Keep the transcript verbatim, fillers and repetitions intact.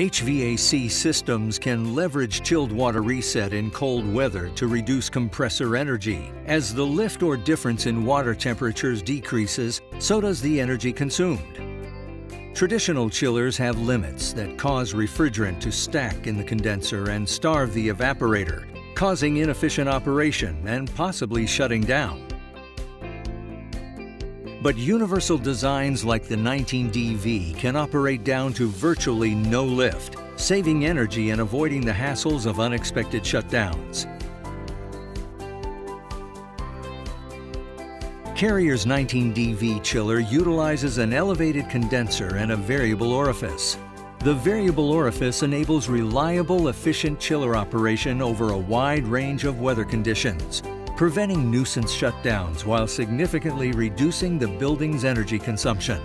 H V A C systems can leverage chilled water reset in cold weather to reduce compressor energy. As the lift or difference in water temperatures decreases, so does the energy consumed. Traditional chillers have limits that cause refrigerant to stack in the condenser and starve the evaporator, causing inefficient operation and possibly shutting down. But universal designs like the nineteen D V can operate down to virtually no lift, saving energy and avoiding the hassles of unexpected shutdowns. Carrier's nineteen D V chiller utilizes an elevated condenser and a variable orifice. The variable orifice enables reliable, efficient chiller operation over a wide range of weather conditions, preventing nuisance shutdowns while significantly reducing the building's energy consumption.